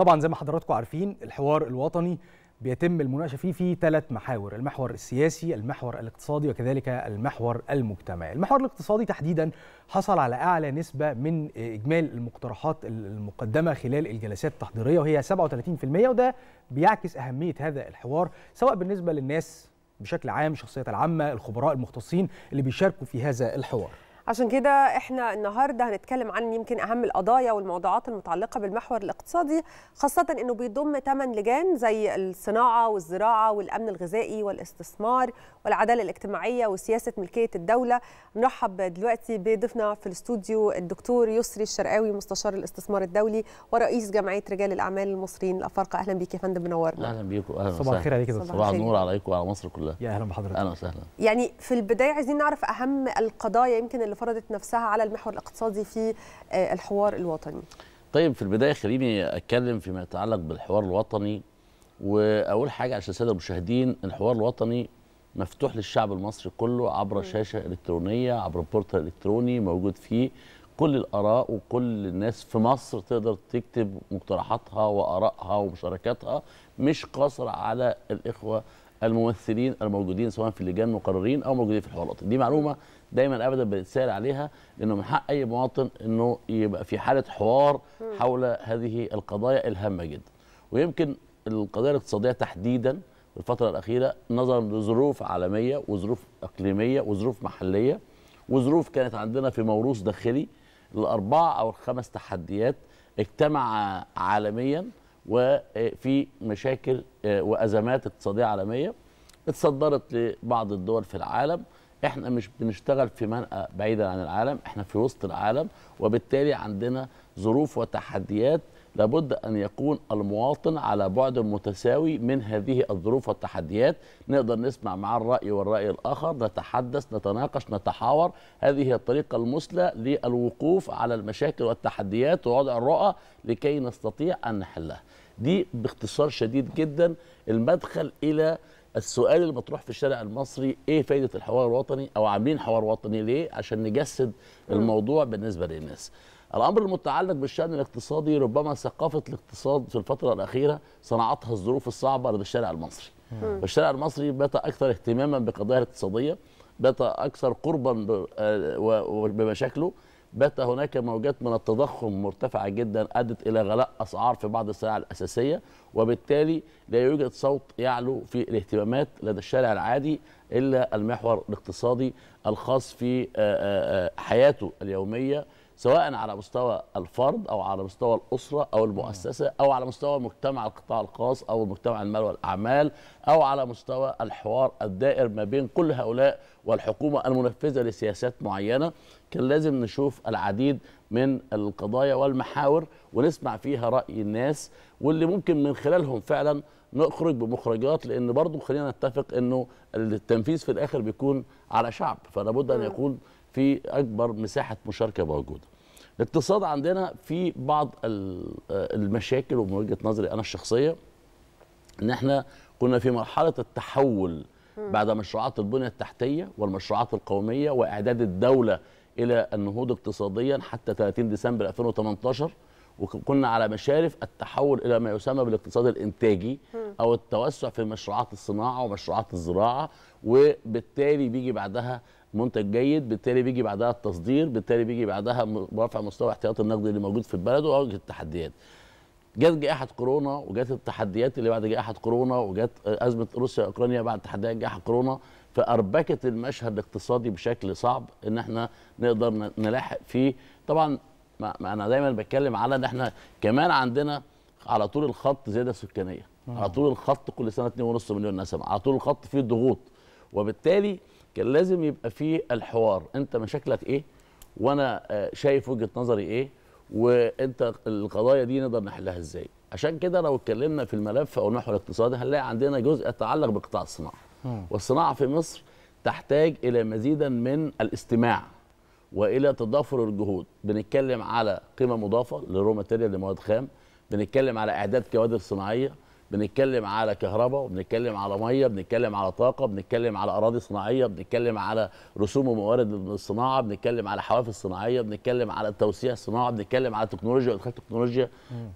طبعا زي ما حضراتكم عارفين الحوار الوطني بيتم المناقشه فيه في ثلاث محاور: المحور السياسي، المحور الاقتصادي، وكذلك المحور المجتمعي. المحور الاقتصادي تحديدا حصل على اعلى نسبه من اجمالي المقترحات المقدمه خلال الجلسات التحضيريه، وهي 37%، وده بيعكس اهميه هذا الحوار سواء بالنسبه للناس بشكل عام، الشخصيات العامه، الخبراء، المختصين اللي بيشاركوا في هذا الحوار. عشان كده احنا النهارده هنتكلم عن يمكن اهم القضايا والموضوعات المتعلقه بالمحور الاقتصادي، خاصه انه بيضم 8 لجان زي الصناعه والزراعه والامن الغذائي والاستثمار والعداله الاجتماعيه وسياسه ملكيه الدوله. نرحب دلوقتي بضيفنا في الاستوديو الدكتور يسري الشرقاوي، مستشار الاستثمار الدولي ورئيس جمعيه رجال الاعمال المصريين الافارقه. اهلا بيك يا فندم، منورنا. اهلا بيكم. اهلا وسهلا. صباح الخير عليك يا دكتور. صباح النور عليكم وعلى مصر كلها. يا اهلا بحضرتك. اهلا وسهلا. يعني في البدايه عايزين نعرف اهم القضايا يمكن اللي فرضت نفسها على المحور الاقتصادي في الحوار الوطني. طيب، في البدايه خليني اتكلم فيما يتعلق بالحوار الوطني. واول حاجه عشان الساده المشاهدين، الحوار الوطني مفتوح للشعب المصري كله عبر شاشه الكترونيه، عبر بورتال الكتروني موجود فيه كل الاراء، وكل الناس في مصر تقدر تكتب مقترحاتها وارائها ومشاركاتها، مش قاصره على الاخوه الممثلين الموجودين سواء في اللجان المقررين او موجودين في الحوار الوطني. دي معلومه دايما ابدا بنتسال عليها، انه من حق اي مواطن انه يبقى في حاله حوار حول هذه القضايا الهامه جدا. ويمكن القضايا الاقتصاديه تحديدا في الفتره الاخيره نظرا لظروف عالميه وظروف اقليميه وظروف محليه وظروف كانت عندنا في موروث داخلي، الاربعه او الخمس تحديات اجتمع عالميا وفي مشاكل وازمات اقتصاديه عالميه اتصدرت لبعض الدول في العالم. احنا مش بنشتغل في منطقه بعيده عن العالم، احنا في وسط العالم، وبالتالي عندنا ظروف وتحديات لابد ان يكون المواطن على بعد متساوي من هذه الظروف والتحديات، نقدر نسمع مع الراي والراي الاخر، نتحدث، نتناقش، نتحاور. هذه هي الطريقه المثلى للوقوف على المشاكل والتحديات ووضع الرؤى لكي نستطيع ان نحلها. دي باختصار شديد جدا المدخل الى السؤال المطروح في الشارع المصري: ايه فايده الحوار الوطني، او عاملين حوار وطني ليه؟ عشان نجسد الموضوع بالنسبه للناس. الامر المتعلق بالشان الاقتصادي، ربما ثقافه الاقتصاد في الفتره الاخيره صنعتها الظروف الصعبه لدى الشارع المصري. والشارع المصري بات اكثر اهتماما بالقضايا الاقتصاديه، بات اكثر قربا بمشاكله، بات هناك موجات من التضخم مرتفعه جدا ادت الى غلاء اسعار في بعض السلع الاساسيه، وبالتالي لا يوجد صوت يعلو في الاهتمامات لدى الشارع العادي الا المحور الاقتصادي الخاص في حياته اليوميه، سواء على مستوى الفرد او على مستوى الاسره او المؤسسه او على مستوى مجتمع القطاع الخاص او مجتمع المال والاعمال، او على مستوى الحوار الدائر ما بين كل هؤلاء والحكومه المنفذه لسياسات معينه. كان لازم نشوف العديد من القضايا والمحاور ونسمع فيها راي الناس، واللي ممكن من خلالهم فعلا نخرج بمخرجات، لان برضو خلينا نتفق انه التنفيذ في الاخر بيكون على شعب، فلابد ان يكون في أكبر مساحة مشاركة موجودة. الاقتصاد عندنا في بعض المشاكل، ومن وجهة نظري أنا الشخصية إن إحنا كنا في مرحلة التحول بعد مشروعات البنية التحتية والمشروعات القومية وإعداد الدولة إلى النهوض اقتصاديا حتى 30 ديسمبر 2018، وكنا على مشارف التحول إلى ما يسمى بالاقتصاد الإنتاجي أو التوسع في مشروعات الصناعة ومشروعات الزراعة، وبالتالي بيجي بعدها منتج جيد، بالتالي بيجي بعدها التصدير، بالتالي بيجي بعدها رفع مستوى احتياط النقد اللي موجود في البلد. وواجهت التحديات، جت جائحه كورونا، وجت التحديات اللي بعد جائحه كورونا، وجت ازمه روسيا واوكرانيا بعد تحديات جائحه كورونا، فاربكت المشهد الاقتصادي بشكل صعب ان احنا نقدر نلاحق فيه. طبعا انا دايما بتكلم على ان احنا كمان عندنا على طول الخط زياده سكانيه، على طول الخط كل سنه 2.5 مليون نسمه، على طول الخط فيه ضغوط، وبالتالي كان لازم يبقى في الحوار: انت مشاكلك ايه؟ وانا شايف وجهه نظري ايه؟ وانت القضايا دي نقدر نحلها ازاي؟ عشان كده لو اتكلمنا في الملف او المحور الاقتصادي هنلاقي عندنا جزء يتعلق بقطاع الصناعه. والصناعه في مصر تحتاج الى مزيدا من الاستماع والى تضافر الجهود. بنتكلم على قيمه مضافه للرو ماتيريال، لمواد خام، بنتكلم على اعداد كوادر صناعيه، بنتكلم على كهرباء وبنتكلم على ميه، بنتكلم على طاقه، بنتكلم على اراضي صناعيه، بنتكلم على رسوم وموارد الصناعه، بنتكلم على حوافز صناعيه، بنتكلم على توسيع الصناعه، بنتكلم على تكنولوجيا وادخال تكنولوجيا،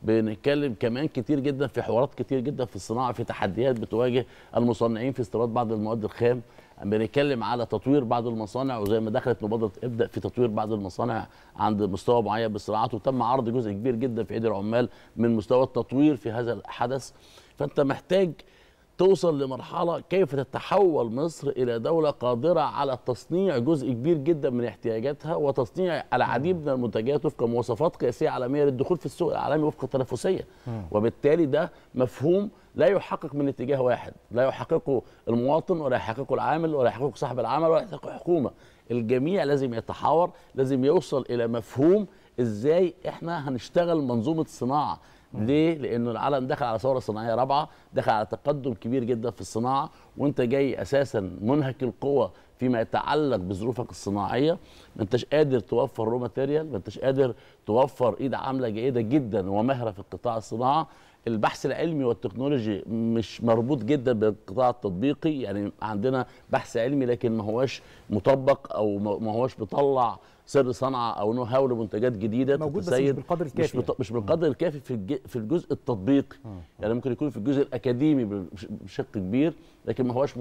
بنتكلم كمان كتير جدا في حوارات كتير جدا في الصناعه، في تحديات بتواجه المصنعين في استيراد بعض المواد الخام، بنتكلم على تطوير بعض المصانع، وزي ما دخلت مبادره ابدا في تطوير بعض المصانع عند مستوى معين بالصناعات، وتم عرض جزء كبير جدا في ايدي العمال من مستوى التطوير في هذا الحدث. فانت محتاج توصل لمرحله كيف تتحول مصر الى دوله قادره على تصنيع جزء كبير جدا من احتياجاتها وتصنيع العديد من المنتجات وفق مواصفات قياسيه عالميه للدخول في السوق العالمي وفق تنافسيه، وبالتالي ده مفهوم لا يحقق من اتجاه واحد، لا يحققه المواطن ولا يحققه العامل ولا يحققه صاحب العمل ولا يحققه الحكومه، الجميع لازم يتحاور، لازم يوصل الى مفهوم ازاي احنا هنشتغل منظومه الصناعه. ليه؟ لأنه العالم دخل على ثورة صناعية رابعة، دخل على تقدم كبير جدا في الصناعة، وأنت جاي أساسا منهك القوة فيما يتعلق بظروفك الصناعية، ما أنتش قادر توفر رو ماتيريال، ما أنتش قادر توفر إيد عاملة جيدة جدا ومهرة في قطاع الصناعة، البحث العلمي والتكنولوجي مش مربوط جدا بالقطاع التطبيقي، يعني عندنا بحث علمي لكن ما هوش مطبق أو ما هوش بيطلع سر صنعه او نو هاو لمنتجات جديده موجود بس مش بالقدر الكافي، مش بالقدر الكافي في الجزء التطبيقي، يعني ممكن يكون في الجزء الاكاديمي بشق كبير لكن ما هوش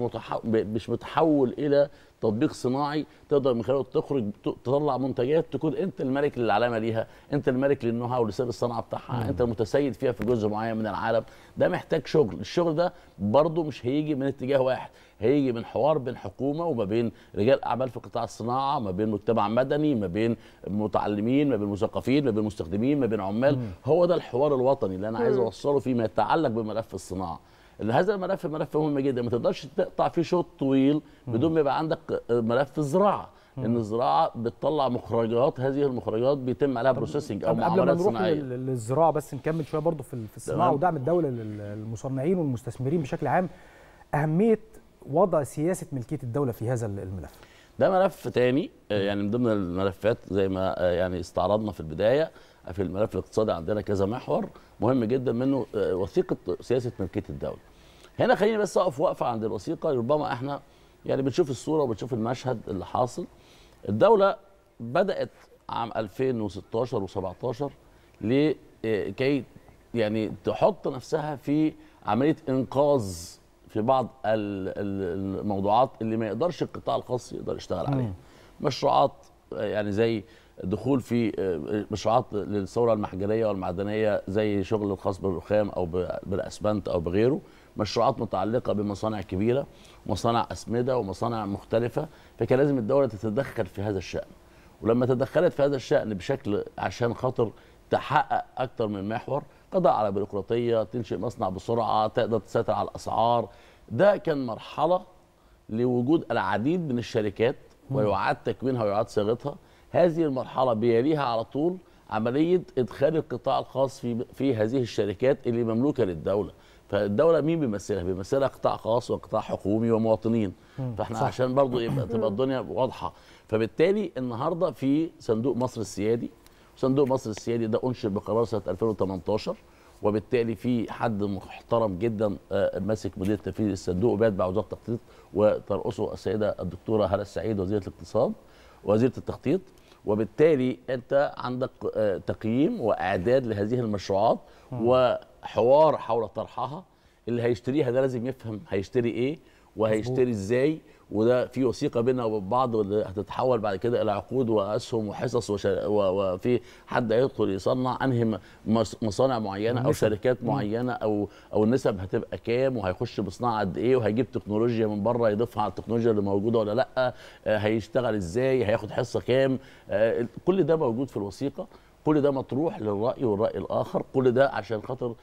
مش متحول الى تطبيق صناعي تقدر من خلاله تخرج تطلع منتجات تكون انت الملك للعلامه ليها، انت الملك للنو هاو ولسر الصنعه بتاعها، انت المتسيد فيها في جزء معين من العالم. ده محتاج شغل، الشغل ده برضه مش هيجي من اتجاه واحد، هيجي من حوار بين حكومه وما بين رجال اعمال في قطاع الصناعه، ما بين مجتمع مدني، ما بين متعلمين، ما بين مثقفين، ما بين مستخدمين، ما بين عمال. هو ده الحوار الوطني اللي انا عايز اوصله فيما يتعلق بملف الصناعه. هذا الملف ملف مهم جدا، ما تقدرش تقطع فيه شوط طويل بدون ما يبقى عندك ملف الزراعه، ان الزراعه بتطلع مخرجات، هذه المخرجات بيتم عليها بروسيسنج او معاملات صناعيه. قبل ما نروح للزراعه بس نكمل شويه برضه في الصناعه ودعم الدوله للمصنعين والمستثمرين بشكل عام، اهميه وضع سياسه ملكيه الدوله في هذا الملف. ده ملف تاني يعني من ضمن الملفات زي ما يعني استعرضنا في البدايه، في الملف الاقتصادي عندنا كذا محور مهم جدا منه وثيقه سياسه ملكيه الدوله. هنا خليني بس اقف وقفه عند الوثيقه، ربما احنا يعني بنشوف الصوره وبنشوف المشهد اللي حاصل. الدوله بدات عام 2016 و17 لكي يعني تحط نفسها في عمليه انقاذ في بعض الموضوعات اللي ما يقدرش القطاع الخاص يقدر يشتغل عليها. مشروعات يعني زي دخول في مشروعات للثوره المحجريه والمعدنيه زي شغل الخاص بالرخام او بالاسمنت او بغيره، مشروعات متعلقه بمصانع كبيره، مصانع اسمده ومصانع مختلفه، فكان لازم الدوله تتدخل في هذا الشان. ولما تدخلت في هذا الشان بشكل عشان خاطر تحقق اكثر من محور، قضاء على بيروقراطيه، تنشئ مصنع بسرعه، تقدر تسيطر على الاسعار، ده كان مرحله لوجود العديد من الشركات ويعاد تكوينها ويعاد صياغتها. هذه المرحله بيليها على طول عمليه ادخال القطاع الخاص في هذه الشركات اللي مملوكه للدوله. فالدوله مين بيمثلها؟ بيمثلها قطاع خاص وقطاع حكومي ومواطنين. فاحنا صح. عشان برضه يبقى تبقى الدنيا واضحه. فبالتالي النهارده في صندوق مصر السيادي، صندوق مصر السيادي ده انشئ بقرار سنه 2018، وبالتالي في حد محترم جدا ماسك مدير تنفيذي الصندوق وبيتبع وزاره التخطيط وترأسه السيده الدكتوره هالة السعيد وزيره الاقتصاد وزيره التخطيط، وبالتالي انت عندك تقييم واعداد لهذه المشروعات وحوار حول طرحها، اللي هيشتريها ده لازم يفهم هيشتري ايه وهيشتري ازاي، وده في وثيقه بيننا وبين بعض هتتحول بعد كده الى عقود واسهم وحصص وفي حد هيدخل يصنع انهي مصانع معينه او شركات معينه او النسب هتبقى كام، وهيخش بصناعه قد ايه، وهيجيب تكنولوجيا من بره يضيفها على التكنولوجيا اللي موجوده ولا لا، هيشتغل ازاي، هياخد حصه كام، كل ده موجود في الوثيقه، كل ده مطروح للرأي والرأي الآخر، كل ده عشان خاطر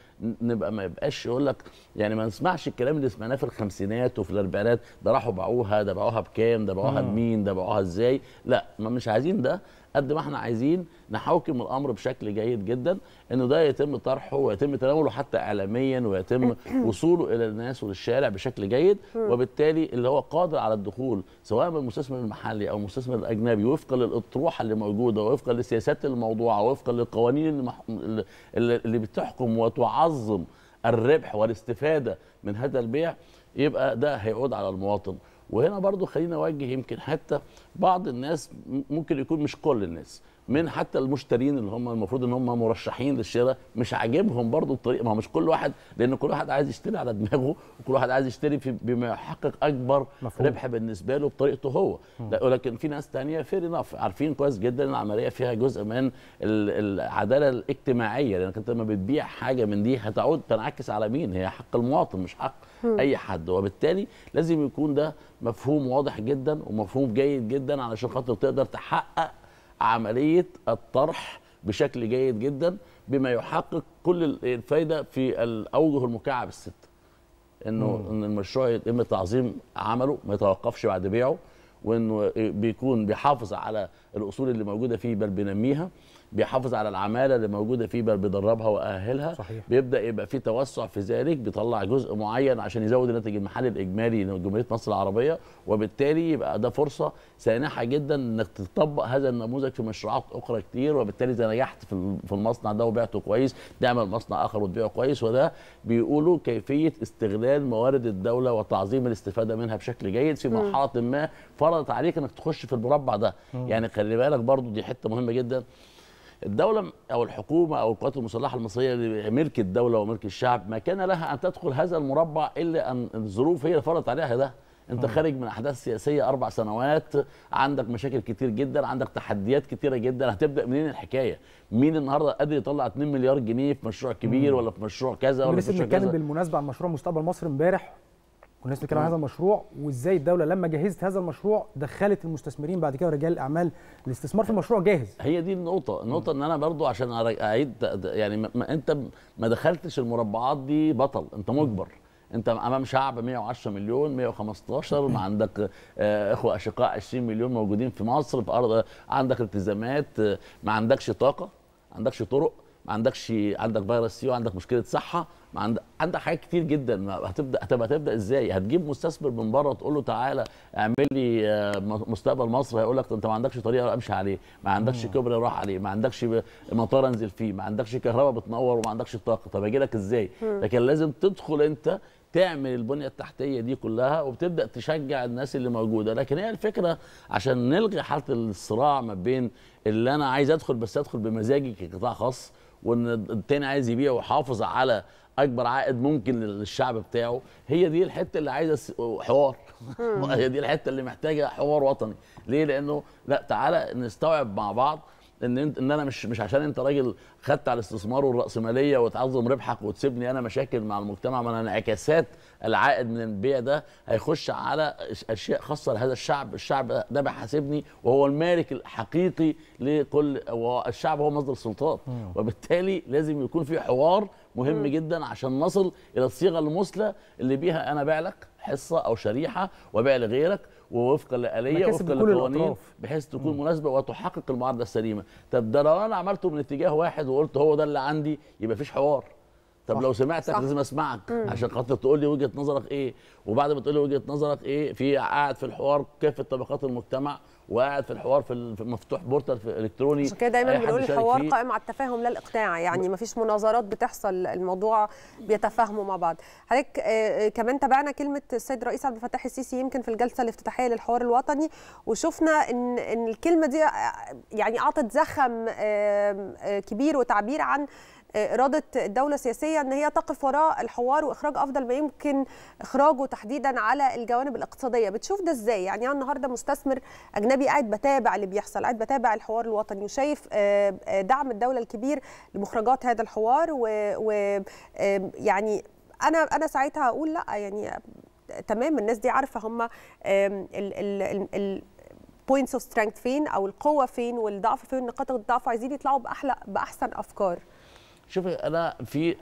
نبقى ما يبقاش يقول لك يعني ما نسمعش الكلام اللي سمعناه في الخمسينات وفي الأربعينات، ده راحوا باعوها، ده باعوها بكام، ده باعوها بمين، ده باعوها إزاي، لا ما مش عايزين ده، قد ما احنا عايزين نحاكم الأمر بشكل جيد جدا، إنه ده يتم طرحه ويتم تناوله حتى إعلاميا ويتم وصوله إلى الناس وللشارع بشكل جيد، وبالتالي اللي هو قادر على الدخول سواء من المستثمر المحلي أو المستثمر الأجنبي وفقا للأطروحة اللي موجودة ووفقا للسياسات الموضوعة ووفقا للقوانين اللي بتحكم وتعظم الربح والاستفادة من هذا البيع، يبقى ده هيعود على المواطن. وهنا برضو خلينا نوجه يمكن حتى بعض الناس، ممكن يكون مش كل الناس، من حتى المشترين اللي هم المفروض ان هم مرشحين للشراء، مش عاجبهم برضو الطريقه. ما هو مش كل واحد، لان كل واحد عايز يشتري على دماغه، وكل واحد عايز يشتري بما يحقق اكبر مفهوم. ربح بالنسبه له بطريقته هو، ولكن في ناس ثانيه فير انف، عارفين كويس جدا ان العمليه فيها جزء من العداله الاجتماعيه، لانك انت لما بتبيع حاجه من دي هتعود تنعكس على مين؟ هي حق المواطن مش حق اي حد، وبالتالي لازم يكون ده مفهوم واضح جدا ومفهوم جيد جدا علشان خاطر تقدر تحقق عملية الطرح بشكل جيد جدا بما يحقق كل الفايدة في الأوجه المكعب الست، إنه إن المشروع يتم تعظيم عمله، ما يتوقفش بعد بيعه، وإنه بيكون بيحافظ على الأصول اللي موجودة فيه بل بينميها، بيحافظ على العمالة اللي موجودة فيه بل بيدربها وأهلها، صحيح. بيبدأ يبقى في توسع في ذلك، بيطلع جزء معين عشان يزود الناتج المحلي الإجمالي لجمهورية مصر العربية، وبالتالي يبقى ده فرصة سانحة جدا إنك تطبق هذا النموذج في مشروعات أخرى كتير، وبالتالي إذا نجحت في المصنع ده وبعته كويس تعمل مصنع آخر وتبيعه كويس. وده بيقولوا كيفية استغلال موارد الدولة وتعظيم الاستفادة منها بشكل جيد في مرحلة ما فرضت عليك إنك تخش في المربع ده. يعني خلي بالك برضو دي حتة مهمة جدا، الدولة أو الحكومة أو القوات المسلحة المصرية ملك الدولة وملك الشعب، ما كان لها أن تدخل هذا المربع إلا أن الظروف هي اللي فرضت عليها ده. أنت خارج من أحداث سياسية 4 سنوات، عندك مشاكل كتير جدا، عندك تحديات كتيرة جدا، هتبدأ منين الحكاية؟ مين النهارده قادر يطلع 2 مليار جنيه في مشروع كبير ولا في مشروع كذا ولا في مشروع كذا؟ لسه بنتكلم بالمناسبة عن مشروع مستقبل مصر امبارح، والناس بتتكلم عن هذا المشروع وازاي الدوله لما جهزت هذا المشروع دخلت المستثمرين بعد كده ورجال الاعمال الاستثمار في المشروع جاهز. هي دي النقطه ان انا برضو عشان اعيد يعني انت ما دخلتش المربعات دي بطل، انت مجبر، انت امام شعب 110 مليون 115 ما عندك اخوه اشقاء 20 مليون موجودين في مصر في ارض، عندك التزامات، ما عندكش طاقه، ما عندكش طرق، ما عندكش، عندك فيروس سي، وعندك مشكله صحه، عندك حاجات كتير جدا. هتبدا ازاي؟ هتجيب مستثمر من بره تقول له تعالى اعمل لي مستقبل مصر، هيقول لك انت ما عندكش طريقه امشي عليه، ما عندكش كوبري اروح عليه، ما عندكش مطار انزل فيه، ما عندكش كهرباء بتنور، وما عندكش طاقه، طب اجي لك ازاي؟ لكن لازم تدخل انت تعمل البنيه التحتيه دي كلها، وبتبدا تشجع الناس اللي موجوده. لكن هي الفكره عشان نلغي حاله الصراع ما بين اللي انا عايز ادخل بس ادخل بمزاجي كقطاع خاص، وان التاني عايز يبيع ويحافظ على اكبر عائد ممكن للشعب بتاعه. هي دي الحته اللي عايزه حوار هي دي الحته اللي محتاجه حوار وطني. ليه؟ لانه لا، تعالى نستوعب مع بعض ان انا مش عشان انت راجل خدت على الاستثمار والراسماليه وتعظم ربحك وتسيبني انا مشاكل مع المجتمع. ما انا انعكاسات العائد من البيع ده هيخش على اشياء خاصه لهذا الشعب، الشعب ده بيحاسبني وهو المالك الحقيقي لكل، والشعب هو مصدر السلطات، وبالتالي لازم يكون في حوار مهم جدا عشان نصل الى الصيغه المثلى اللي بيها انا بايع لك حصه او شريحه وبيع لغيرك، ووفقا لآلية ووفقا للقوانين، بحيث تكون مناسبه وتحقق المعادله السليمه. طب ده لو انا عملته من اتجاه واحد وقلت هو ده اللي عندي، يبقى مفيش حوار. طب صح. لو سمعتك صح. لازم اسمعك عشان خاطر تقول لي وجهه نظرك ايه، وبعد ما تقول لي وجهه نظرك ايه، في قاعد في الحوار كافه طبقات المجتمع، وقاعد في الحوار في مفتوح بورتال في الكتروني. عشان كده دايما بنقول الحوار قائم على التفاهم لا الاقناع، يعني ما فيش مناظرات بتحصل، الموضوع بيتفاهموا مع بعض. حضرتك كمان تابعنا كلمه السيد الرئيس عبد الفتاح السيسي يمكن في الجلسه الافتتاحيه للحوار الوطني، وشفنا ان الكلمه دي يعني اعطت زخم كبير وتعبير عن إرادة الدولة السياسية أن هي تقف وراء الحوار وإخراج أفضل ما يمكن إخراجه تحديدا على الجوانب الاقتصادية. بتشوف ده إزاي؟ يعني أنا النهاردة مستثمر أجنبي قاعد بتابع اللي بيحصل، قاعد بتابع الحوار الوطني، وشايف دعم الدولة الكبير لمخرجات هذا الحوار، ويعني أنا ساعتها أقول لأ، يعني تمام الناس دي عارفة هم البوينتس أوف سترينث فين، أو القوة فين والضعف فين، نقاط الضعف، عايزين يطلعوا بأحسن أفكار. شوفي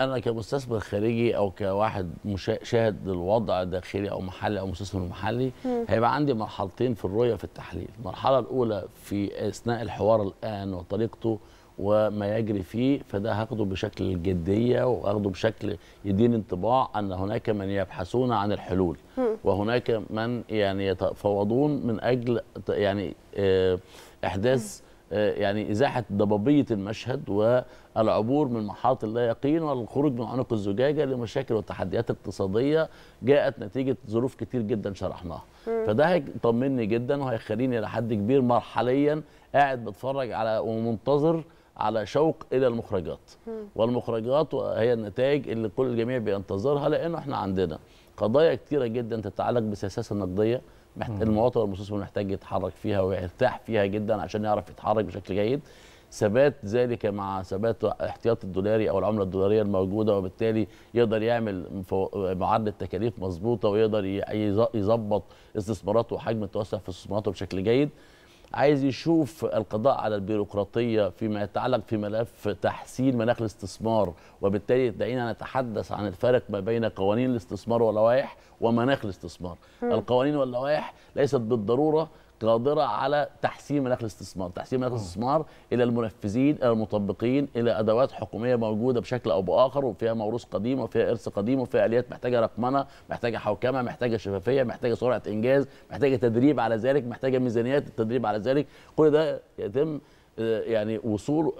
انا كمستثمر خارجي او كواحد شاهد للوضع داخلي او محلي او مستثمر محلي، هيبقى عندي مرحلتين في الرؤيه في التحليل. المرحله الاولى في اثناء الحوار الان وطريقته وما يجري فيه، فده هاخده بشكل جديه واخده بشكل يدين انطباع ان هناك من يبحثون عن الحلول، وهناك من يعني يتفاوضون من اجل يعني احداث يعني إزاحة ضبابية المشهد والعبور من محاط اللا يقين والخروج من عنق الزجاجة لمشاكل وتحديات اقتصادية جاءت نتيجة ظروف كتير جدا شرحناها. فده هيطمني جدا وهيخليني لحد كبير مرحليا قاعد بتفرج على ومنتظر على شوق إلى المخرجات. والمخرجات هي النتائج اللي كل الجميع بينتظرها، لأنه احنا عندنا قضايا كتيرة جدا تتعلق بالسياسة النقدية المواطن والمستثمر محتاج يتحرك فيها ويرتاح فيها جدا عشان يعرف يتحرك بشكل جيد. ثبات ذلك مع ثبات احتياط الدولاري او العمله الدولاريه الموجوده، وبالتالي يقدر يعمل معادله تكاليف مظبوطه ويقدر يظبط استثماراته وحجم التوسع في استثماراته بشكل جيد. عايز يشوف القضاء على البيروقراطيه فيما يتعلق في ملف تحسين مناخ الاستثمار، وبالتالي دعينا نتحدث عن الفرق ما بين قوانين الاستثمار واللوائح ومناخ الاستثمار. القوانين واللوائح ليست بالضروره قادره على تحسين مناخ الاستثمار، تحسين مناخ الاستثمار الى المنفذين، الى المطبقين، الى ادوات حكوميه موجوده بشكل او باخر وفيها موروث قديم وفيها ارث قديم وفيها اليات محتاجه رقمنه، محتاجه حوكمه، محتاجه شفافيه، محتاجه سرعه انجاز، محتاجه تدريب على ذلك، محتاجه ميزانيات التدريب على ذلك. كل ده يتم يعني وصول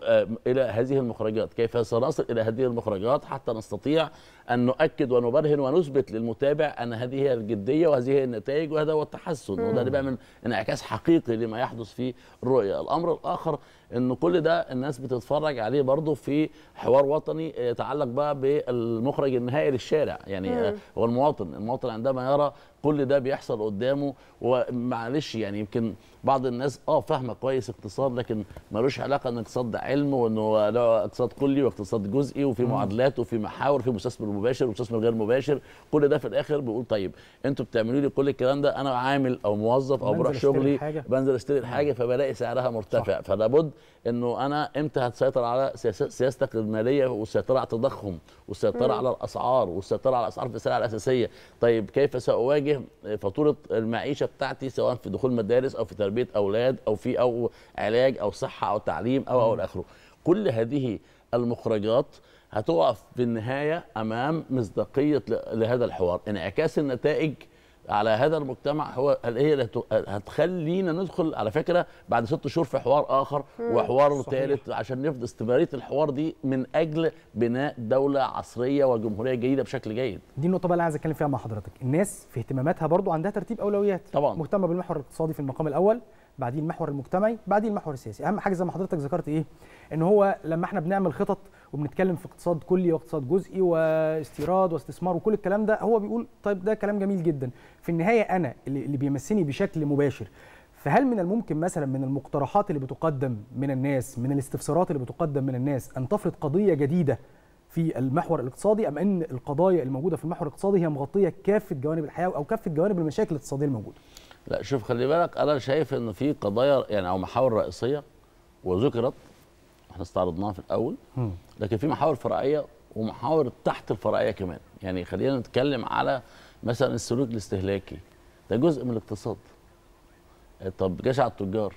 الى هذه المخرجات، كيف سنصل الى هذه المخرجات حتى نستطيع ان نؤكد ونبرهن ونثبت للمتابع ان هذه هي الجديه وهذه هي النتائج وهذا هو التحسن، وده اللي بيعمل انعكاس حقيقي لما يحدث في الرؤيه. الامر الاخر ان كل ده الناس بتتفرج عليه برضه في حوار وطني يتعلق بقى بالمخرج النهائي للشارع، يعني هو المواطن. المواطن عندما يرى كل ده بيحصل قدامه، ومعلش يعني يمكن بعض الناس فاهمه كويس اقتصاد، لكن ملوش علاقه ان اقتصاد ده علم، وانه له اقتصاد كلي واقتصاد جزئي وفي معادلات وفي محاور، في مستثمر مباشر ومستثمر غير مباشر. كل ده في الاخر بيقول طيب انتوا بتعملوا لي كل الكلام ده، انا عامل او موظف او بروح شغلي بنزل اشتري الحاجه فبلاقي سعرها مرتفع، فلابد انه انا امتى هتسيطر على سياستك الماليه والسيطره على التضخم والسيطره على الاسعار والسيطره على اسعار السلع الاساسيه. طيب كيف ساواجه فاتورة المعيشة بتاعتي، سواء في دخول مدارس أو في تربية أولاد أو في أو علاج أو صحة أو تعليم أو الآخره. كل هذه المخرجات هتقف في النهاية أمام مصداقية لهذا الحوار. انعكاس النتائج على هذا المجتمع هي اللي هتخلينا ندخل على فكرة بعد 6 شهور في حوار آخر وحوار ثالث، عشان نفضل استمرارية الحوار دي من أجل بناء دولة عصرية وجمهورية جديدة بشكل جيد. دي النقطة بقى اللي عايز أتكلم فيها مع حضرتك. الناس في اهتماماتها برضو عندها ترتيب أولويات، طبعا مهتمة بالمحور الاقتصادي في المقام الأول، بعدين المحور المجتمعي، بعدين المحور السياسي. أهم حاجة زي ما حضرتك ذكرت إيه؟ إن هو لما إحنا بنعمل خطط وبنتكلم في اقتصاد كلي واقتصاد جزئي واستيراد واستثمار وكل الكلام ده، هو بيقول طيب ده كلام جميل جدا، في النهايه انا اللي بيمسني بشكل مباشر. فهل من الممكن مثلا من المقترحات اللي بتقدم من الناس، من الاستفسارات اللي بتقدم من الناس، ان تفرض قضيه جديده في المحور الاقتصادي، ام ان القضايا الموجوده في المحور الاقتصادي هي مغطيه كافه جوانب الحياه او كافه جوانب المشاكل الاقتصاديه الموجوده؟ لا شوف، خلي بالك انا شايف ان في قضايا يعني او محاور رئيسيه وذكرت احنا استعرضناها في الاول، لكن في محاور فرعيه ومحاور تحت الفرعيه كمان. يعني خلينا نتكلم على مثلا السلوك الاستهلاكي، ده جزء من الاقتصاد. طب جشع التجار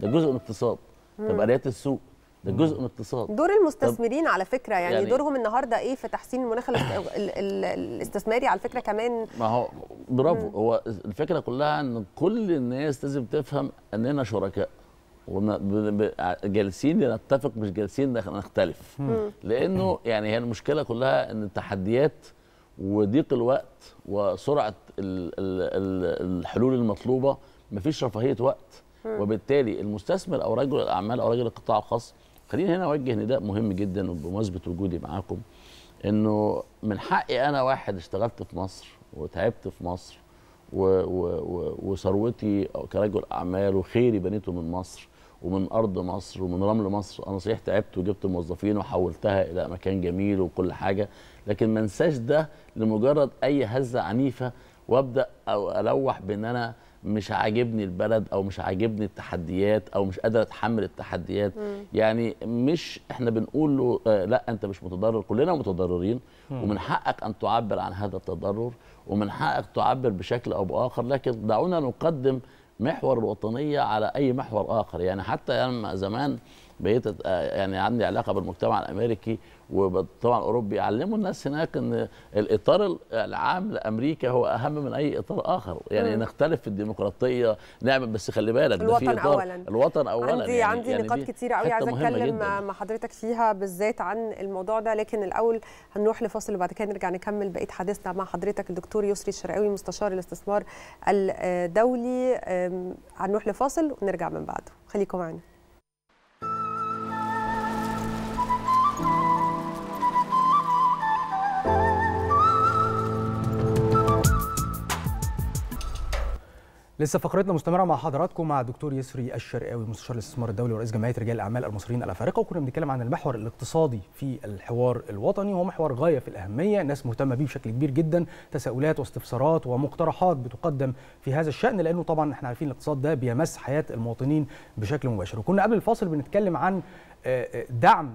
ده جزء من الاقتصاد. طب آليات السوق ده جزء من الاقتصاد. دور المستثمرين على فكره يعني دورهم النهارده ايه في تحسين المناخ الاستثماري على فكره كمان؟ ما هو برافو، هو الفكره كلها ان كل الناس لازم تفهم اننا شركاء وجالسين نتفق، مش جالسين نختلف. لانه يعني هي المشكله كلها ان التحديات وضيق الوقت وسرعه الحلول المطلوبه، مفيش رفاهيه وقت. وبالتالي المستثمر او رجل الاعمال او رجل القطاع الخاص، خليني هنا اوجه نداء مهم جدا بمناسبه وجودي معاكم، انه من حقي انا واحد اشتغلت في مصر وتعبت في مصر وثروتي كرجل اعمال وخيري بنيته من مصر ومن ارض مصر ومن رمل مصر. انا صحيح تعبت وجبت موظفين وحولتها الى مكان جميل وكل حاجه، لكن ما انساش ده لمجرد اي هزه عنيفه وابدا او الوح بان انا مش عاجبني البلد او مش عاجبني التحديات او مش قادر اتحمل التحديات. يعني مش احنا بنقول له لا انت مش متضرر، كلنا متضررين ومن حقك ان تعبر عن هذا التضرر ومن حقك تعبر بشكل او باخر، لكن دعونا نقدم محور الوطنيه على اي محور اخر. يعني حتى لما يعني زمان بقيت يعني عندي علاقه بالمجتمع الامريكي وطبعا أوروبا يعلموا الناس هناك أن الإطار العام لأمريكا هو أهم من أي إطار آخر، يعني نختلف في الديمقراطية نعمل، بس خلي بالك ده في إطار أولاً. الوطن أولا. عندي نقاط كتيرة قوي عايزة أتكلم مع حضرتك فيها بالذات عن الموضوع ده، لكن الأول هنروح لفاصل وبعد كده نرجع نكمل بقية حديثنا مع حضرتك الدكتور يسري الشرقاوي مستشار الاستثمار الدولي. هنروح لفاصل ونرجع من بعده، خليكم معنا. لسه فقرتنا مستمره مع حضراتكم مع الدكتور يسري الشرقاوي مستشار الاستثمار الدولي ورئيس جمعيه رجال الاعمال المصريين الافارقه، وكنا بنتكلم عن المحور الاقتصادي في الحوار الوطني، وهو محور غايه في الاهميه، الناس مهتمه بيه بشكل كبير جدا، تساؤلات واستفسارات ومقترحات بتقدم في هذا الشان، لانه طبعا احنا عارفين الاقتصاد ده بيمس حياه المواطنين بشكل مباشر. وكنا قبل الفاصل بنتكلم عن دعم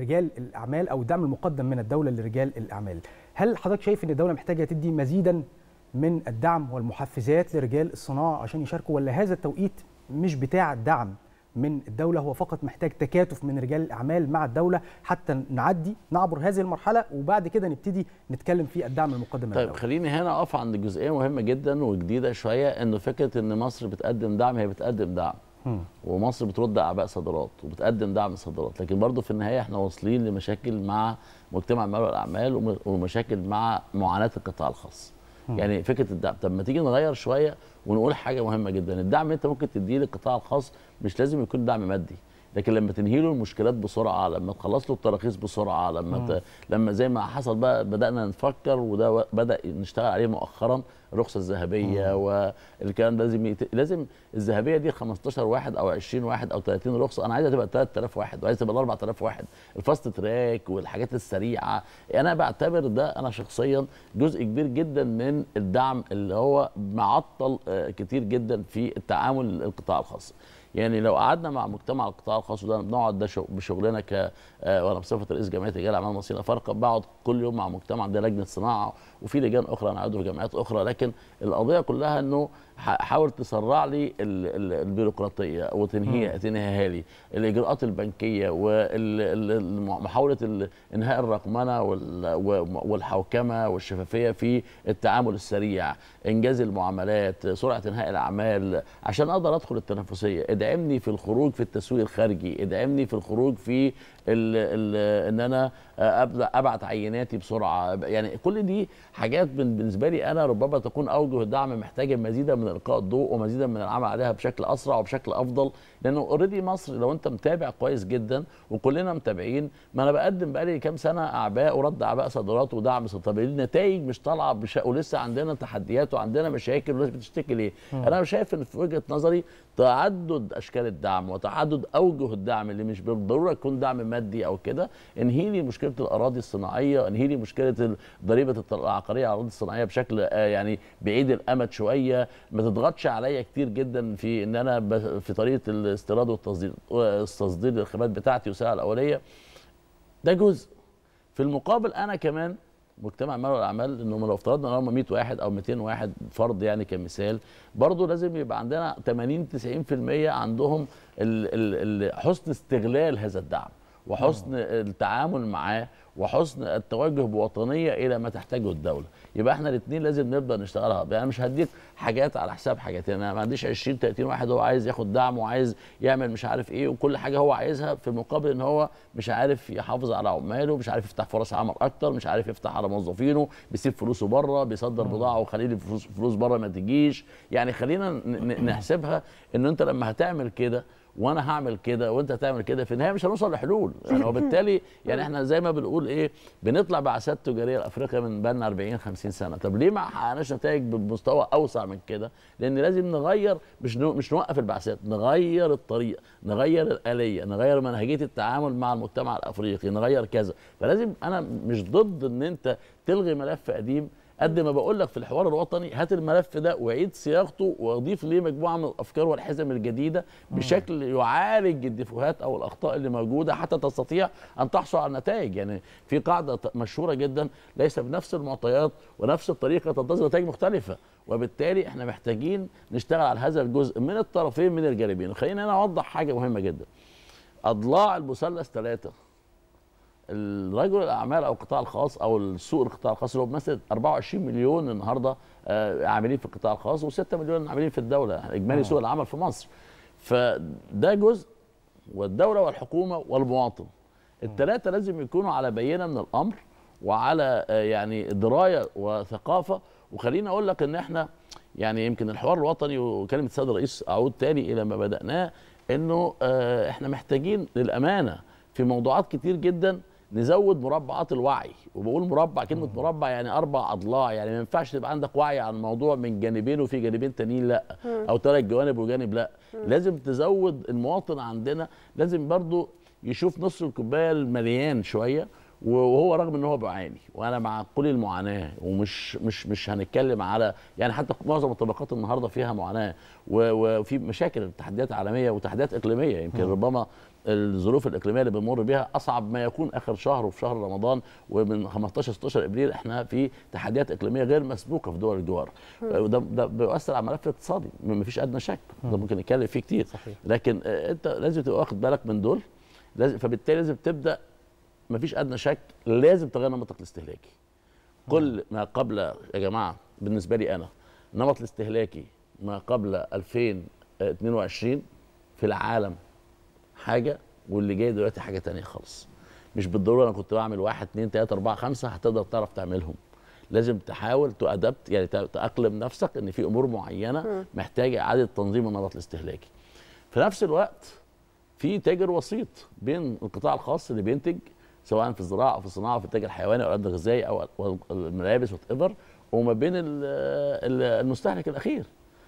رجال الاعمال او الدعم المقدم من الدوله لرجال الاعمال، هل حضرتك شايف ان الدوله محتاجه تدي مزيدا من الدعم والمحفزات لرجال الصناعة عشان يشاركوا، ولا هذا التوقيت مش بتاع الدعم من الدولة، هو فقط محتاج تكاتف من رجال الأعمال مع الدولة حتى نعبر هذه المرحلة وبعد كده نبتدي نتكلم في الدعم المقدم؟ طيب خليني هنا أقف عند جزئية مهمة جدا وجديدة شوية، إنه فكرة إن مصر بتقدم دعم، هي بتقدم دعم ومصر بترد أعباء صادرات وبتقدم دعم صادرات، لكن برضه في النهاية احنا واصلين لمشاكل مع مجتمع المال والأعمال ومشاكل مع معاناة القطاع الخاص. يعني فكره الدعم، طب ما تيجي نغير شويه ونقول حاجه مهمه جدا، الدعم انت ممكن تديه للقطاع الخاص مش لازم يكون دعم مادي، لكن لما تنهي له المشكلات بسرعه، لما تخلص له التراخيص بسرعه، لما زي ما حصل بقى بدانا نفكر، وده بدا نشتغل عليه مؤخرا، الرخصه الذهبيه والكلام ده، لازم الذهبيه دي 15 واحد او 20 واحد او 30 رخصه، انا عايزها تبقى 3000 واحد، وعايزها تبقى 4000 واحد، الفاست تراك والحاجات السريعه، انا بعتبر ده انا شخصيا جزء كبير جدا من الدعم اللي هو معطل كتير جدا في التعامل القطاع الخاص. يعني لو قعدنا مع مجتمع القطاع الخاص وده بنقعد، ده بشغلنا وانا بصفه رئيس جمعيه رجال الاعمال المصريين الافارقه بقعد كل يوم مع مجتمع، ده لجنه صناعه وفي لجان اخرى انا عضو في جمعيات اخرى، لكن القضيه كلها انه حاول تسرع لي البيروقراطيه وتنهيها لي، الاجراءات البنكيه ومحاوله انهاء الرقمنه والحوكمه والشفافيه في التعامل السريع، انجاز المعاملات، سرعه انهاء الاعمال عشان اقدر ادخل التنافسيه، ادعمني في الخروج في التسويق الخارجي، ادعمني في الخروج في ان انا ابعت عيناتي بسرعه، يعني كل دي حاجات بالنسبه لي انا ربما تكون اوجه الدعم محتاجه مزيدا من القاء الضوء ومزيدا من العمل عليها بشكل اسرع وبشكل افضل، لانه اوريدي مصر لو انت متابع كويس جدا وكلنا متابعين، ما انا بقدم بقالي كام سنه اعباء ورد اعباء صادرات ودعم صادرات، النتائج مش طالعه ولسه عندنا تحديات وعندنا مشاكل، والناس بتشتكي ليه؟ انا شايف ان في وجهه نظري تعدد اشكال الدعم وتعدد اوجه الدعم اللي مش بالضروره يكون دعم مادي او كده، انهي لي مشكله الاراضي الصناعيه، انهي لي مشكله ضريبه العقاريه على الاراضي الصناعيه بشكل يعني بعيد الامد شويه، ما تضغطش عليا كتير جدا في ان انا في طريقه الاستيراد والتصدير للخامات بتاعتي والسلع الاوليه. ده جزء. في المقابل انا كمان مجتمع المال والاعمال، انه لو افترضنا ان هم 100 واحد او 200 واحد فرد يعني كمثال، برضه لازم يبقى عندنا 80-90% عندهم حسن استغلال هذا الدعم وحسن التعامل معاه وحسن التوجه بوطنيه الى ما تحتاجه الدوله، يبقى احنا الاثنين لازم نبدا نشتغلها، يعني مش هديك حاجات على حساب حاجات، يعني انا ما عنديش 20-30 واحد هو عايز ياخد دعم وعايز يعمل مش عارف ايه وكل حاجه هو عايزها، في المقابل ان هو مش عارف يحافظ على عماله، مش عارف يفتح فرص عمل اكتر، مش عارف يفتح على موظفينه، بيسيب فلوسه بره، بيصدر بضاعه وخليل الفلوس بره ما تجيش، يعني خلينا نحسبها ان انت لما هتعمل كده وانا هعمل كده وانت هتعمل كده، في النهايه مش هنوصل لحلول، يعني وبالتالي يعني احنا زي ما بنقول ايه، بنطلع بعثات تجاريه لافريقيا من بقالنا 40-50 سنه، طب ليه ما حققناش نتائج بمستوى اوسع من كده؟ لان لازم نغير، مش نوقف البعثات، نغير الطريقه، نغير الاليه، نغير منهجيه التعامل مع المجتمع الافريقي، نغير كذا، فلازم انا مش ضد ان انت تلغي ملف قديم، قد ما بقول لك في الحوار الوطني هات الملف ده واعيد صياغته واضيف ليه مجموعه من الافكار والحزم الجديده بشكل يعالج الدفوهات او الاخطاء اللي موجوده حتى تستطيع ان تحصل على نتائج. يعني في قاعده مشهوره جدا، ليس بنفس المعطيات ونفس الطريقه تنتظر نتائج مختلفه، وبالتالي احنا محتاجين نشتغل على هذا الجزء من الطرفين من الجانبين. خلينا انا اوضح حاجه مهمه جدا، اضلاع المثلث 3، الرجل الاعمال او القطاع الخاص او السوق القطاع الخاص اللي هو بيمثل 24 مليون النهارده عاملين في القطاع الخاص و6 مليون عاملين في الدوله اجمالي سوق العمل في مصر. فده جزء، والدوله والحكومه والمواطن الثلاثه لازم يكونوا على بينه من الامر وعلى يعني درايه وثقافه. وخليني اقول لك ان احنا يعني يمكن الحوار الوطني وكلمه السيد الرئيس اعود تاني الى ما بدأناه، انه احنا محتاجين للامانه في موضوعات كتير جدا نزود مربعات الوعي. وبقول مربع، كلمه مربع يعني 4 اضلاع، يعني ما ينفعش تبقى عندك وعي عن موضوع من جانبين وفي جانبين تانيين لا، او 3 جوانب وجانب لا. لازم تزود المواطن عندنا، لازم برضو يشوف نص الكوبايه المليان شويه، وهو رغم ان هو بيعاني، وانا مع كل المعاناه ومش مش مش هنتكلم على يعني حتى معظم الطبقات النهارده فيها معاناه وفي مشاكل، تحديات عالميه وتحديات اقليميه. يمكن ربما الظروف الاقليميه اللي بنمر بها اصعب ما يكون اخر شهر وفي شهر رمضان، ومن 15-16 ابريل احنا في تحديات اقليميه غير مسبوقه في دول الجوار، وده بيؤثر على الملف الاقتصادي مفيش ادنى شك، ده ممكن نتكلم فيه كتير. صحيح. لكن انت لازم تبقى واخد بالك من دول، لازم فبالتالي لازم تبدا مفيش ادنى شك لازم تغير نمطك الاستهلاكي. كل ما قبل يا جماعه بالنسبه لي انا النمط الاستهلاكي ما قبل 2022 في العالم حاجه، واللي جاي دلوقتي حاجه ثانيه خالص. مش بالضروره انا كنت بعمل 1 2 3 4 5 هتقدر تعرف تعملهم. لازم تحاول تأدبت يعني تأقلم نفسك ان في امور معينه محتاجه اعاده تنظيم النمط الاستهلاكي. في نفس الوقت في تاجر وسيط بين القطاع الخاص اللي بينتج سواء في الزراعه او في الصناعه او في التاجر الحيواني او الامن الغذائي او الملابس وات ايفر، وما بين المستهلك الاخير.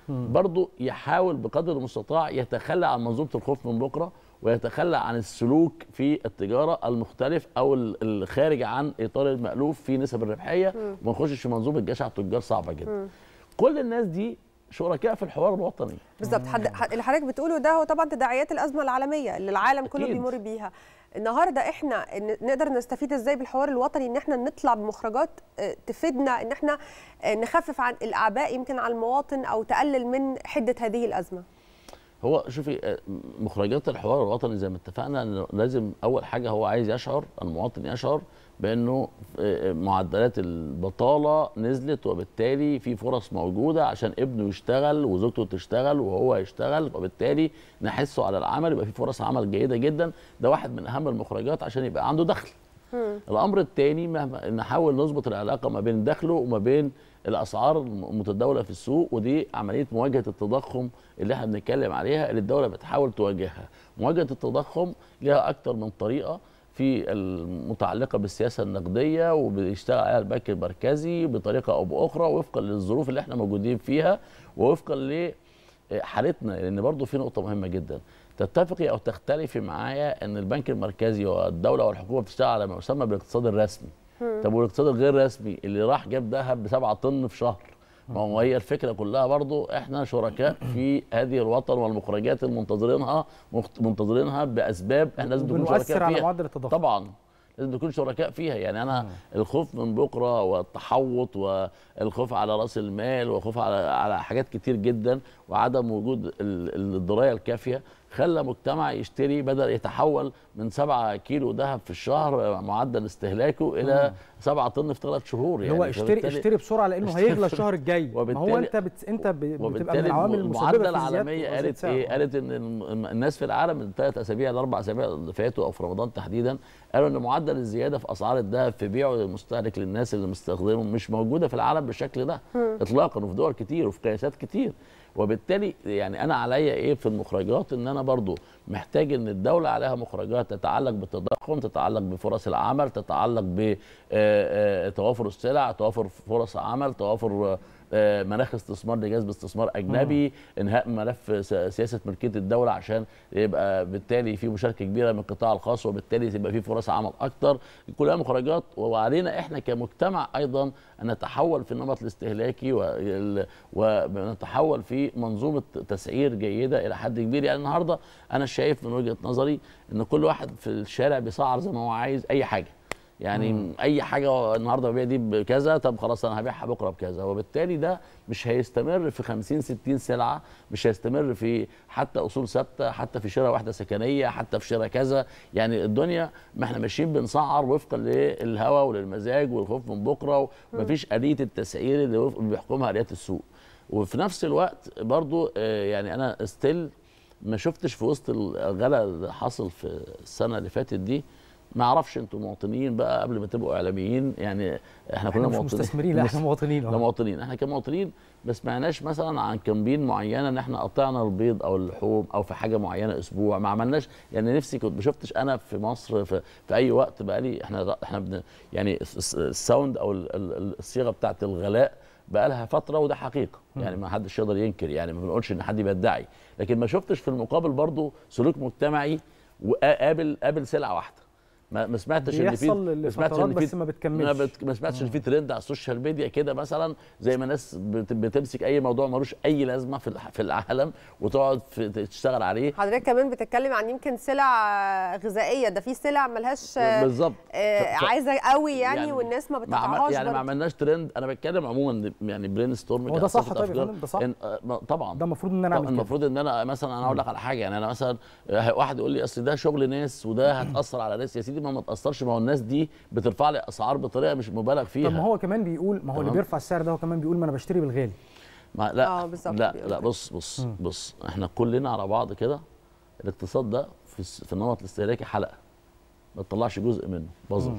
برضو يحاول بقدر المستطاع يتخلى عن منظومه الخوف من بكره، ويتخلى عن السلوك في التجاره المختلف او الخارج عن اطار المألوف في نسب الربحيه، وما نخشش في منظومه جشع التجار صعبه جدا. كل الناس دي شركاء في الحوار الوطني. بالظبط. اللي حضرتك بتقوله ده هو طبعا تداعيات الازمه العالميه اللي العالم كله بيمر بيها. النهارده احنا نقدر نستفيد ازاي بالحوار الوطني ان احنا نطلع بمخرجات تفيدنا ان احنا نخفف عن الاعباء يمكن على المواطن او تقلل من حده هذه الازمه؟ هو شوفي مخرجات الحوار الوطني زي ما اتفقنا انه لازم اول حاجه هو عايز يشعر، المواطن يشعر بانه معدلات البطاله نزلت، وبالتالي في فرص موجوده عشان ابنه يشتغل وزوجته تشتغل وهو يشتغل، وبالتالي نحسه على العمل، يبقى في فرص عمل جيده جدا. ده واحد من اهم المخرجات عشان يبقى عنده دخل. الامر الثاني نحاول نظبط العلاقه ما بين دخله وما بين الاسعار المتداوله في السوق، ودي عمليه مواجهه التضخم اللي احنا بنتكلم عليها، اللي الدوله بتحاول تواجهها. مواجهه التضخم لها اكثر من طريقه، في المتعلقه بالسياسه النقديه وبيشتغل عليها البنك المركزي بطريقه او باخرى وفقا للظروف اللي احنا موجودين فيها ووفقا لحالتنا، لان برضو في نقطه مهمه جدا. تتفقي او تختلفي معايا ان البنك المركزي والدوله والحكومه بتشتغل على ما يسمى بالاقتصاد الرسمي. طب والاقتصاد الغير رسمي اللي راح جاب ذهب ب7 طن في شهر، ما هو هي الفكره كلها برضو احنا شركاء في هذه الوطن والمخرجات اللي منتظرينها باسباب احنا لازم نكون شركاء فيها. على معدل التضخم طبعا لازم نكون شركاء فيها. يعني انا الخوف من بكره والتحوط والخوف على راس المال والخوف على حاجات كتير جدا وعدم وجود الدرايه الكافيه خلى مجتمع يشتري، بدل يتحول من 7 كيلو ذهب في الشهر معدل استهلاكه الى 7 طن في 3 شهور. يعني هو اشتري بسرعه لانه هيغلى الشهر الجاي. ما هو انت بتبقى من العوامل المسببه. المعدله العالميه قالت ايه؟ قالت ان الناس في العالم من 3 اسابيع ل4 اسابيع اللي فاتوا او في رمضان تحديدا قالوا ان معدل الزياده في اسعار الذهب في بيعه للمستهلك للناس اللي مستخدمه مش موجوده في العالم بالشكل ده اطلاقا، وفي دول كتير وفي قياسات كتير. وبالتالي يعني انا عليا ايه في المخرجات؟ ان انا برضو محتاج ان الدوله عليها مخرجات تتعلق بالتضخم، تتعلق بفرص العمل، تتعلق بتوافر السلع، توافر فرص عمل، توافر مناخ استثمار لجذب استثمار اجنبي، انهاء ملف سياسه ملكيه الدوله عشان يبقى بالتالي في مشاركه كبيره من القطاع الخاص، وبالتالي يبقى في فرص عمل اكتر. كلها مخرجات، وعلينا احنا كمجتمع ايضا ان نتحول في النمط الاستهلاكي ونتحول في منظومه تسعير جيده الى حد كبير. يعني النهارده انا شايف من وجهه نظري ان كل واحد في الشارع بيسعر زي ما هو عايز اي حاجه. يعني اي حاجه النهارده ببيع دي بكذا، طب خلاص انا هبيعها بكره بكذا، وبالتالي ده مش هيستمر في 50-60 سلعه، مش هيستمر في حتى اصول ثابته، حتى في شراء واحده سكنيه، حتى في شراء كذا. يعني الدنيا ما احنا ماشيين بنسعر وفقا للهوى وللمزاج والخوف من بكره، ومفيش آلية التسعير اللي بيحكمها آليات السوق. وفي نفس الوقت برضو يعني انا ستيل ما شفتش في وسط الغلا اللي حصل في السنه اللي فاتت دي، ما اعرفش انتوا مواطنين بقى قبل ما تبقوا اعلاميين، يعني احنا كلنا مواطنين، مش مستثمرين، احنا مواطنين، احنا كمواطنين ما سمعناش مثلا عن كامبين معينه ان احنا قطعنا البيض او اللحوم او في حاجه معينه اسبوع، ما عملناش. يعني نفسي كنت ما شفتش انا في مصر في اي وقت بقى لي احنا يعني الساوند او الصيغه بتاعه الغلاء بقى لها فتره، وده حقيقه يعني ما حدش يقدر ينكر، يعني ما بنقولش ان حد بيدعي، لكن ما شفتش في المقابل برضو سلوك مجتمعي وقابل سلعه واحده. ما سمعتش ان في بس ما بتكملش، ما سمعتش ان في ترند على السوشيال ميديا كده مثلا، زي ما الناس بتمسك اي موضوع ملوش اي لازمه في العالم وتقعد تشتغل عليه. حضرتك كمان بتتكلم عن يمكن سلع غذائيه، ده في سلع ملهاش بالظبط عايزه قوي يعني والناس ما بتقطعهاش، يعني ما عملناش ترند. انا بتكلم عموما يعني برين ستورم، وده صح طبعا، ده صح طبعا، ده المفروض ان انا اعمل، المفروض ان انا مثلا انا اقول لك على حاجه، يعني انا مثلا واحد يقول لي اصل ده شغل ناس وده هتاثر على ناس، يا سيدي ما تاثرش، ما هو الناس دي بترفع لي اسعار بطريقه مش مبالغ فيها. طب ما هو كمان بيقول، ما هو اللي بيرفع السعر ده هو كمان بيقول ما انا بشتري بالغالي. ما لا لا لا، بص بص، احنا كلنا على بعض كده، الاقتصاد ده في النمط الاستهلاكي حلقه ما تطلعش جزء منه بظل.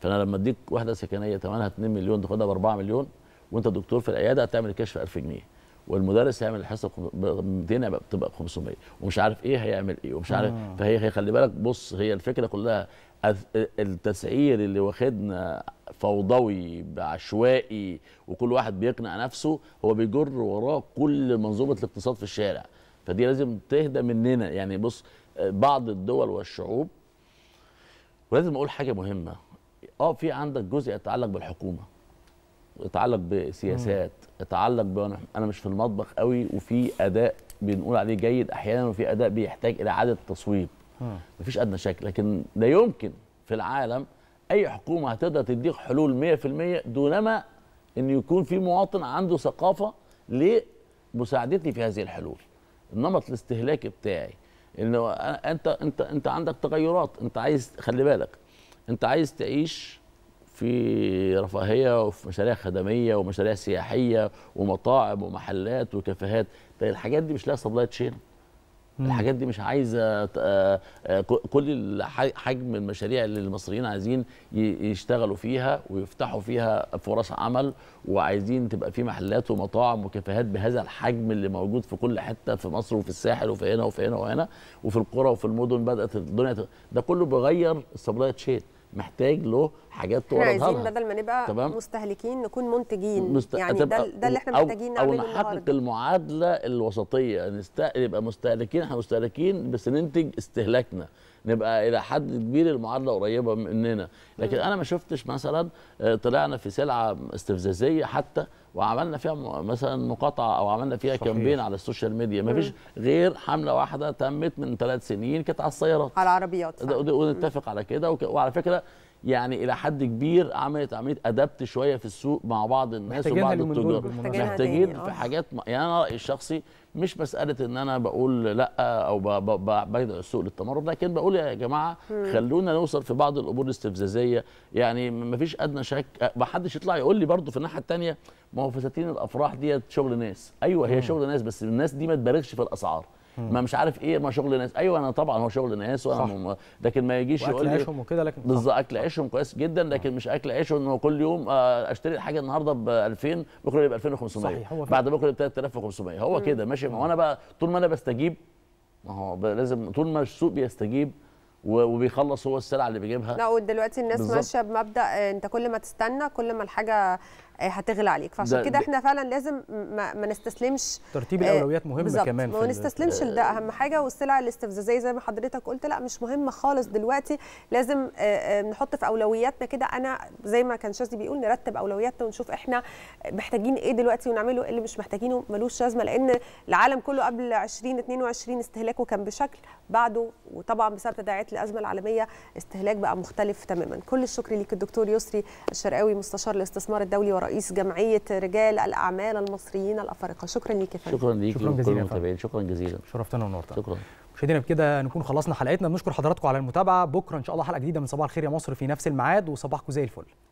فانا لما اديك واحده سكنيه ثمنها 2 مليون تاخدها ب 4 مليون، وانت دكتور في العياده هتعمل الكشف 1000 جنيه، والمدرس هيعمل الحصه ب 200 بتبقى ب 500، ومش عارف ايه هيعمل ايه ومش عارف. فهي خلي بالك، بص هي الفكره كلها التسعير اللي واخدنا فوضوي عشوائي، وكل واحد بيقنع نفسه، هو بيجر وراه كل منظومه الاقتصاد في الشارع. فدي لازم تهدى مننا. يعني بص، بعض الدول والشعوب، ولازم اقول حاجه مهمه، في عندك جزء يتعلق بالحكومه، يتعلق بسياسات، يتعلق انا مش في المطبخ قوي، وفي اداء بنقول عليه جيد احيانا، وفي اداء بيحتاج الى اعاده تصويب، مفيش ادنى شك. لكن لا يمكن في العالم اي حكومه هتقدر تديك حلول 100% دونما ان يكون في مواطن عنده ثقافه لمساعدتني في هذه الحلول. النمط الاستهلاكي بتاعي، انه انت عندك تغيرات، انت عايز، خلي بالك، انت عايز تعيش في رفاهيه وفي مشاريع خدميه ومشاريع سياحيه ومطاعم ومحلات وكافيهات. الحاجات دي مش لها سبلاي تشين، الحاجات دي مش عايزه كل حجم المشاريع اللي المصريين عايزين يشتغلوا فيها ويفتحوا فيها فرص عمل، وعايزين تبقى في محلات ومطاعم وكافيهات بهذا الحجم اللي موجود في كل حته في مصر وفي الساحل وفي هنا وفي هنا وهنا وفي القرى وفي المدن. بدات الدنيا ده كله بيغير السبلاي تشين، محتاج له حاجات توردها. احنا عايزين بدل ما نبقى مستهلكين نكون منتجين، يعني ده اللي احنا محتاجين نعمله، او نحقق المعادله الوسطيه، نبقى مستهلكين، احنا مستهلكين بس ننتج استهلاكنا، نبقى الى حد كبير المعادله قريبه مننا. لكن انا ما شفتش مثلا طلعنا في سلعه استفزازيه حتى وعملنا فيها مثلا مقاطعه او عملنا فيها كامبين على السوشيال ميديا. ما فيش غير حمله واحده تمت من 3 سنين، كانت على السيارات، على العربيات، ونتفق على كده. وعلى فكره يعني الى حد كبير عملت عمليه ادبت شويه في السوق مع بعض الناس وبعض التجار، محتاجين في حاجات يعني انا رايي الشخصي مش مساله ان انا بقول لا او بدعو السوق للتمرد، لكن بقول يا جماعه خلونا نوصل في بعض الامور الاستفزازيه. يعني مفيش ادنى شك، ما حدش يطلع يقول لي برضو في الناحيه الثانيه ما هو فساتين الافراح ديت شغل ناس. ايوه هي شغل ناس، بس الناس دي ما تبالغش في الاسعار، ما مش عارف ايه، ما شغل ناس. ايوه انا طبعا هو شغل ناس، وانا لكن ما يجيش يقول لي عيشهم وكده، لكن بالظبط اكل عيشهم كويس جدا، لكن مش اكل عيشه انه كل يوم اشتري الحاجه النهارده ب 2000 بكره يبقى 2500، بعد بكره ب 3500، هو كده ماشي. ما هو انا بقى طول ما انا بستجيب، ما هو لازم طول ما السوق بيستجيب وبيخلص هو السلعه اللي بيجيبها. لا ودلوقتي الناس ماشيه بمبدا انت كل ما تستنى كل ما الحاجه هتغلى عليك. فعشان كده احنا فعلا لازم ما نستسلمش. ترتيب الاولويات مهم بالزبط. كمان ما نستسلمش لده اهم حاجه. والسلع الاستفزازيه زي ما حضرتك قلت لا مش مهمه خالص دلوقتي، لازم نحط في اولوياتنا كده. انا زي ما كان شاذلي بيقول نرتب اولوياتنا ونشوف احنا محتاجين ايه دلوقتي ونعمله، اللي مش محتاجينه ملوش لازمه، لان العالم كله قبل 2022 استهلاكه كان بشكل، بعده وطبعا بسبب تداعيات الازمه العالميه استهلاك بقى مختلف تماما. كل الشكر ليك الدكتور يسري الشرقاوي، مستشار الاستثمار الدولي ورئيس جمعيه رجال الاعمال المصريين الافارقه. شكرا ليك يا فندم. شكرا ليك لكل المتابعين، شكرا جزيلا. شرفتنا ونورتنا. شكرا مشاهدينا، بكده نكون خلصنا حلقتنا. بنشكر حضراتكم على المتابعه. بكره ان شاء الله حلقه جديده من صباح الخير يا مصر في نفس الميعاد، وصباحكم زي الفل.